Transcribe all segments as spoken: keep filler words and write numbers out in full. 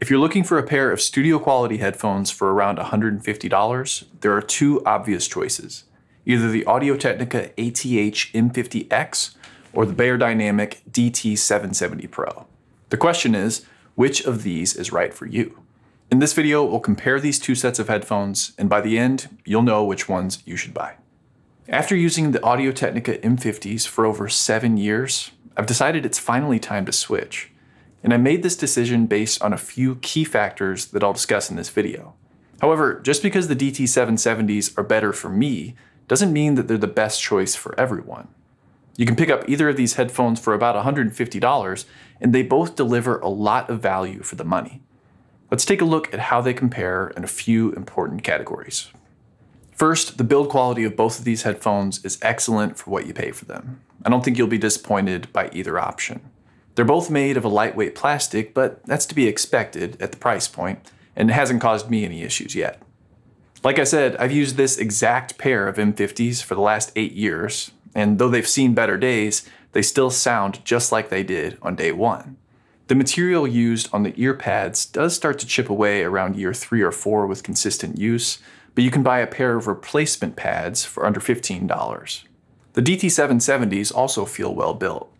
If you're looking for a pair of studio quality headphones for around one hundred fifty dollars, there are two obvious choices. Either the Audio-Technica A T H M fifty X or the Beyerdynamic D T seven seventy Pro. The question is, which of these is right for you? In this video, we'll compare these two sets of headphones, and by the end, you'll know which ones you should buy. After using the Audio-Technica M fifties for over seven years, I've decided it's finally time to switch. And I made this decision based on a few key factors that I'll discuss in this video. However, just because the D T seven seventies are better for me, doesn't mean that they're the best choice for everyone. You can pick up either of these headphones for about one hundred fifty dollars, and they both deliver a lot of value for the money. Let's take a look at how they compare in a few important categories. First, the build quality of both of these headphones is excellent for what you pay for them. I don't think you'll be disappointed by either option. They're both made of a lightweight plastic, but that's to be expected at the price point, and it hasn't caused me any issues yet. Like I said, I've used this exact pair of M fifties for the last eight years, and though they've seen better days, they still sound just like they did on day one. The material used on the ear pads does start to chip away around year three or four with consistent use, but you can buy a pair of replacement pads for under fifteen dollars. The D T seven seventies also feel well built.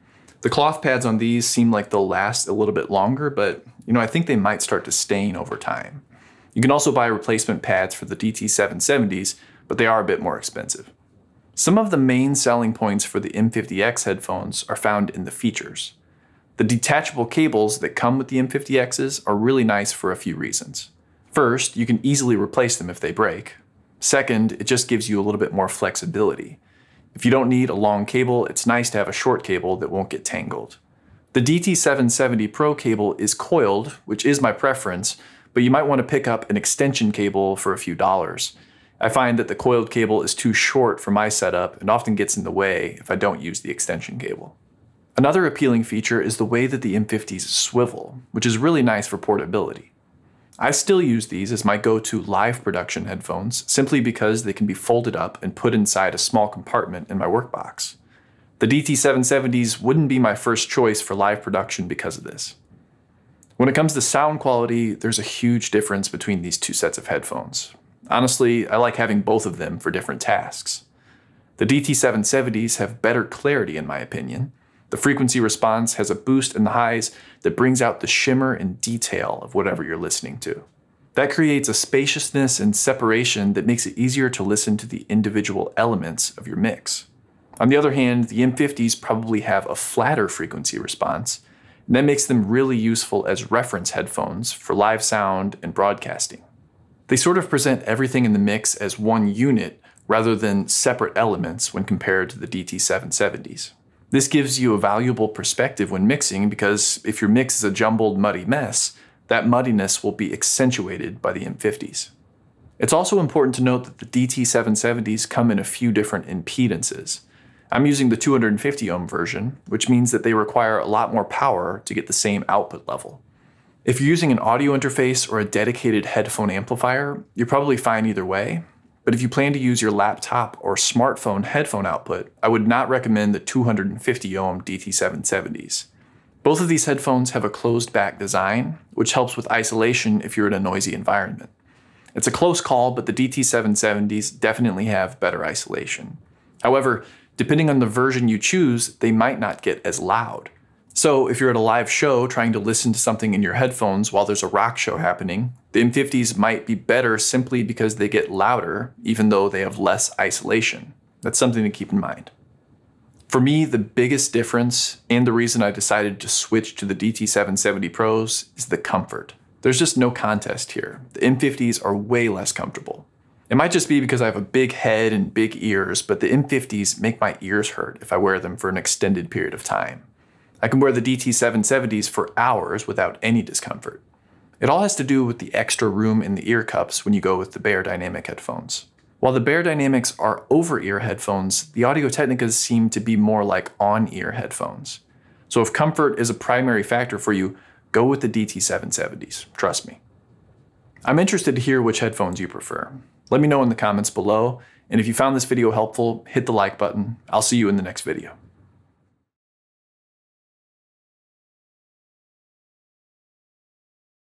The cloth pads on these seem like they'll last a little bit longer, but you know, I think they might start to stain over time. You can also buy replacement pads for the D T seven seventies, but they are a bit more expensive. Some of the main selling points for the M fifty X headphones are found in the features. The detachable cables that come with the M fifty Xs are really nice for a few reasons. First, you can easily replace them if they break. Second, it just gives you a little bit more flexibility. If you don't need a long cable, it's nice to have a short cable that won't get tangled. The D T seven seventy Pro cable is coiled, which is my preference, but you might want to pick up an extension cable for a few dollars. I find that the coiled cable is too short for my setup and often gets in the way if I don't use the extension cable. Another appealing feature is the way that the M fifties swivel, which is really nice for portability. I still use these as my go-to live production headphones simply because they can be folded up and put inside a small compartment in my workbox. The D T seven seventies wouldn't be my first choice for live production because of this. When it comes to sound quality, there's a huge difference between these two sets of headphones. Honestly, I like having both of them for different tasks. The D T seven seventies have better clarity in my opinion. The frequency response has a boost in the highs that brings out the shimmer and detail of whatever you're listening to. That creates a spaciousness and separation that makes it easier to listen to the individual elements of your mix. On the other hand, the M fifties probably have a flatter frequency response, and that makes them really useful as reference headphones for live sound and broadcasting. They sort of present everything in the mix as one unit rather than separate elements when compared to the D T seven seventies. This gives you a valuable perspective when mixing because if your mix is a jumbled, muddy mess, that muddiness will be accentuated by the M fifties. It's also important to note that the D T seven seventies come in a few different impedances. I'm using the two hundred fifty ohm version, which means that they require a lot more power to get the same output level. If you're using an audio interface or a dedicated headphone amplifier, you're probably fine either way. But if you plan to use your laptop or smartphone headphone output, I would not recommend the two hundred fifty ohm D T seven seventies. Both of these headphones have a closed back design, which helps with isolation if you're in a noisy environment. It's a close call, but the D T seven seventies definitely have better isolation. However, depending on the version you choose, they might not get as loud. So if you're at a live show trying to listen to something in your headphones while there's a rock show happening, the M fifties might be better simply because they get louder, even though they have less isolation. That's something to keep in mind. For me, the biggest difference and the reason I decided to switch to the D T seven seventy Pros is the comfort. There's just no contest here. The M fifties are way less comfortable. It might just be because I have a big head and big ears, but the M fifties make my ears hurt if I wear them for an extended period of time. I can wear the D T seven seventies for hours without any discomfort. It all has to do with the extra room in the ear cups when you go with the Beyerdynamic headphones. While the Beyerdynamics are over-ear headphones, the Audio-Technicas seem to be more like on-ear headphones. So if comfort is a primary factor for you, go with the D T seven seventies, trust me. I'm interested to hear which headphones you prefer. Let me know in the comments below, and if you found this video helpful, hit the like button. I'll see you in the next video.